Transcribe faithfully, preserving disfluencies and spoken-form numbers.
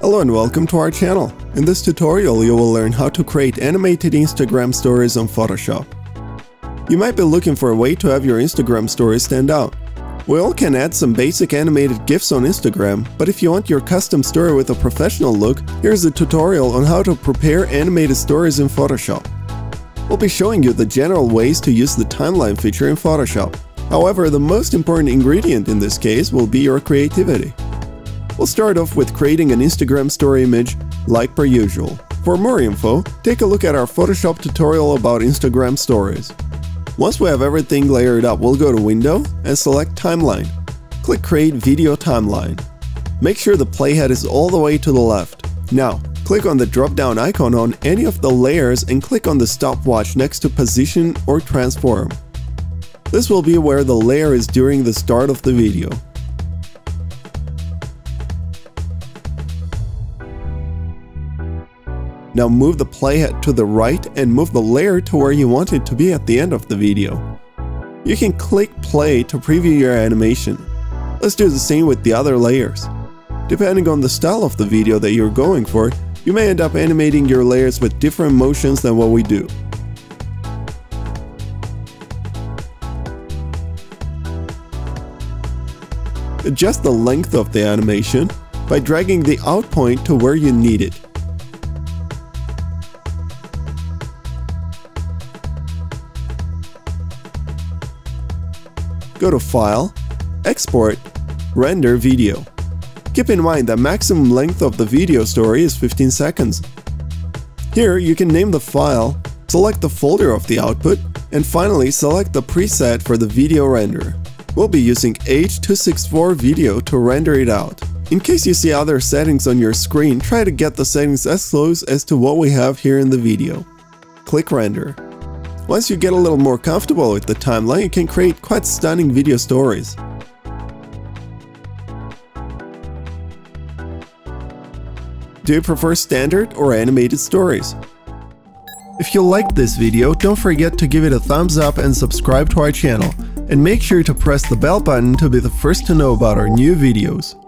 Hello and welcome to our channel. In this tutorial you will learn how to create animated Instagram stories on Photoshop. You might be looking for a way to have your Instagram stories stand out. We all can add some basic animated GIFs on Instagram, but if you want your custom story with a professional look, here's a tutorial on how to prepare animated stories in Photoshop. We'll be showing you the general ways to use the timeline feature in Photoshop. However, the most important ingredient in this case will be your creativity. We'll start off with creating an Instagram story image, like per usual. For more info, take a look at our Photoshop tutorial about Instagram stories. Once we have everything layered up, we'll go to Window and select Timeline. Click Create Video Timeline. Make sure the playhead is all the way to the left. Now, click on the drop-down icon on any of the layers and click on the stopwatch next to Position or Transform. This will be where the layer is during the start of the video. Now move the playhead to the right and move the layer to where you want it to be at the end of the video. You can click play to preview your animation. Let's do the same with the other layers. Depending on the style of the video that you're going for, you may end up animating your layers with different motions than what we do. Adjust the length of the animation by dragging the out point to where you need it. Go to File, Export, Render Video. Keep in mind that maximum length of the video story is fifteen seconds. Here you can name the file, select the folder of the output, and finally select the preset for the video render. We'll be using H two sixty-four video to render it out. In case you see other settings on your screen, try to get the settings as close as to what we have here in the video. Click Render. Once you get a little more comfortable with the timeline, you can create quite stunning video stories. Do you prefer standard or animated stories? If you liked this video, don't forget to give it a thumbs up and subscribe to our channel. And make sure to press the bell button to be the first to know about our new videos.